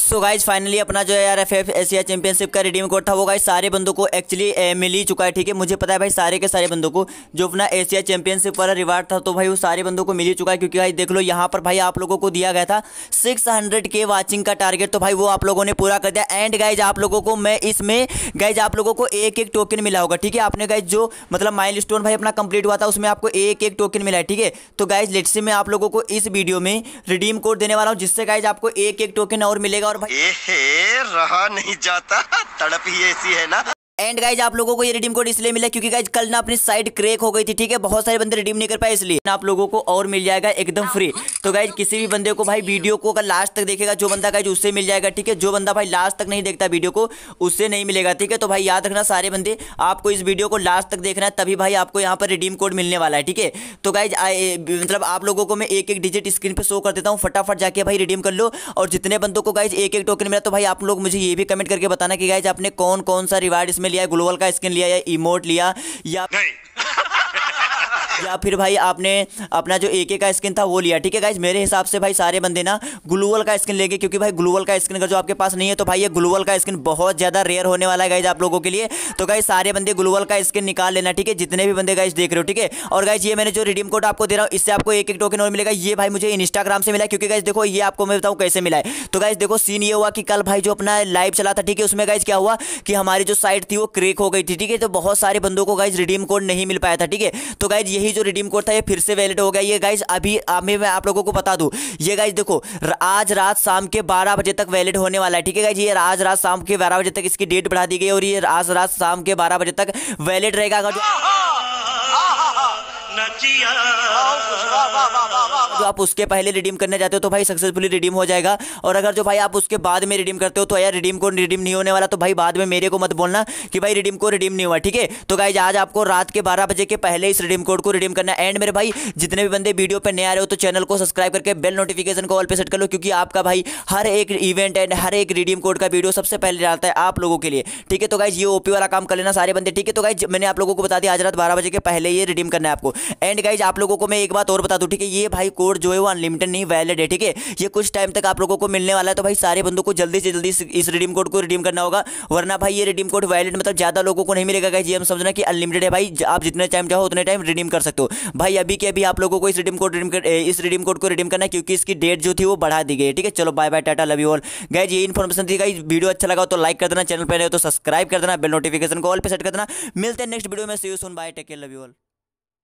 So guys finally अपना जो है यार एफएफ एशिया चैंपियनशिप का रिडीम कोड था वो गाइज सारे बंदों को एक्चुअली मिल ही चुका है। ठीक है, मुझे पता है भाई सारे के सारे बंदों को जो अपना एशिया चैंपियनशिप वाला रिवार्ड था तो भाई वो सारे बंदों को मिल ही चुका है, क्योंकि भाई देख लो यहाँ पर भाई आप लोगों को दिया गया था 600K वाचिंग का टारगेट, तो भाई वो आप लोगों ने पूरा कर दिया। एंड गाइज आप लोगों को मैं इसमें गाइज आप लोगों को एक एक टोकन मिला होगा। ठीक है, आपने गाइज जो मतलब माइलस्टोन भाई अपना कंप्लीट हुआ था उसमें आपको एक एक टोकन मिला है। ठीक है, तो गाइज लेट्स सी मैं आप लोगों को इस वीडियो में रिडीम कोड देने वाला हूँ जिससे गाइज आपको एक एक टोकन और मिलेगा। और भाई रहा नहीं जाता, तड़प ही ऐसी है ना। एंड गाइज आप लोगों को ये रिडीम कोड इसलिए मिला क्योंकि गाइज कल ना अपनी साइट क्रैक हो गई थी। ठीक है, बहुत सारे बंदे रिडीम नहीं कर पाए, इसलिए आप लोगों को और मिल जाएगा एकदम फ्री। तो गाइज किसी भी बंदे को भाई वीडियो को अगर लास्ट तक देखेगा जो बंदा गाइज उससे मिल जाएगा। ठीक है, जो बंदा भाई लास्ट तक नहीं देखता वीडियो को उससे नहीं मिलेगा। ठीक है, तो भाई याद रखना सारे बंदे आपको इस वीडियो को लास्ट तक देखना है, तभी भाई आपको यहाँ पर रिडीम कोड मिलने वाला है। ठीक है, तो गाइज मतलब आप लोगों को मैं एक एक डिजिट स्क्रीन पर शो कर देता हूँ, फटाफट जाके भाई रिडीम कर लो। और जितने बंदों को गाइज एक एक टोकन मिला तो भाई आप लोग मुझे ये भी कमेंट करके बताना कि गाइज आपने कौन कौन सा रिवार्ड इसमें लिया, ग्लोबल का स्किन लिया या इमोट लिया या या फिर भाई आपने अपना जो एके का स्किन था वो लिया। ठीक है गाइज, मेरे हिसाब से भाई सारे बंदे ना ग्लोबल का स्किन लेंगे, क्योंकि भाई ग्लोबल का स्किन अगर जो आपके पास नहीं है तो भाई ये ग्लोबल का स्किन बहुत ज़्यादा रेयर होने वाला है गाइज आप लोगों के लिए। तो गाइज सारे बंदे ग्लोबल का स्किन निकाल लेना। ठीक है, जितने भी बंदे गाइज देख रहे हो। ठीक है, और गाइज ये मैंने जो रिडीम कोड आपको दे रहा हूँ इससे आपको एक एक टोकन और मिलेगा। ये भाई मुझे इंस्टाग्राम से मिला, क्योंकि गाइज देखो ये आपको मैं बताऊँ कैसे मिला है। तो गाइज देखो सीन ये हुआ कि कल भाई जो अपना लाइव चला था, ठीक है, उसमें गाइज क्या हुआ कि हमारी जो साइट थी वो क्रैक हो गई थी। ठीक है, तो बहुत सारे बंदों को गाइज रिडीम कोड नहीं मिल पाया था। ठीक है, तो गाइज यही जो रिडीम कोड था ये फिर से वैलिड हो गया। ये गाइज अभी मैं आप लोगों को बता दूं, ये गाइज देखो आज रात शाम के 12 बजे तक वैलिड होने वाला है। ठीक है गाइज, ये आज रात शाम के 12 बजे तक इसकी डेट बढ़ा दी गई और ये आज रात शाम के 12 बजे तक वैलिड रहेगा। जो आप उसके पहले रिडीम करने जाते हो तो भाई सक्सेसफुली रिडीम हो जाएगा, और अगर जो भाई आप उसके बाद में रिडीम करते हो तो यार रिडीम कोड रिडीम नहीं होने वाला, तो भाई बाद में मेरे को मत बोलना कि भाई रिडीम कोड रिडीम नहीं हुआ। ठीक है, तो गाइज आज आपको रात के 12 बजे के पहले इस रिडीम कोड को रिडीम करना है। एंड मेरे भाई जितने भी बंदे वीडियो पर नए आ रहे हो तो चैनल को सब्सक्राइब करके बेल नोटिफिकेशन को ऑल पे सेट कर लो, क्योंकि आपका भाई हर एक इवेंट एंड हर एक रिडीम कोड का वीडियो सबसे पहले डालता है आप लोगों के लिए। ठीक है, तो गाइज ये ओपी वाला काम कर लेना सारे बंदे। ठीक है, तो गाइज मैंने आप लोगों को बता दिया आज रात 12 बजे के पहले ये रिडीम करना है आपको। एंड गाइज आप लोगों को मैं एक बात और बता दूं, ठीक है, ये भाई कोड जो है वो अनलिमिटेड नहीं वैलिड है। ठीक है, ये कुछ टाइम तक आप लोगों को मिलने वाला है, तो भाई सारे बंदों को जल्दी से जल्दी इस रिडीम कोड को रिडीम करना होगा, वरना भाई ये रिडीम कोड वैलिड मतलब ज़्यादा लोगों को नहीं मिलेगा। गाइज ये हम समझना कि अनलिमिटेड है भाई, आप जितने टाइम चाहो उतने टाइम रिडीम कर सकते हो। भाई अभी के अभी आप लोगों को इस रिडीम कोड को रिडीम करना है, क्योंकि इसकी डेट जो थी वो बढ़ा दी गई है। ठीक है, चलो bye bye tata love you all. Guys ये इन्फॉर्मेशन थी, गाइज वीडियो अच्छा लगा तो लाइक कर देना, चैनल पर नए हो तो सब्सक्राइब कर देना, बेल नोटिफिकेशन को ऑल पे सेट कर देना। मिलते हैं नेक्स्ट वीडियो में, see you soon, bye, take care, love you all.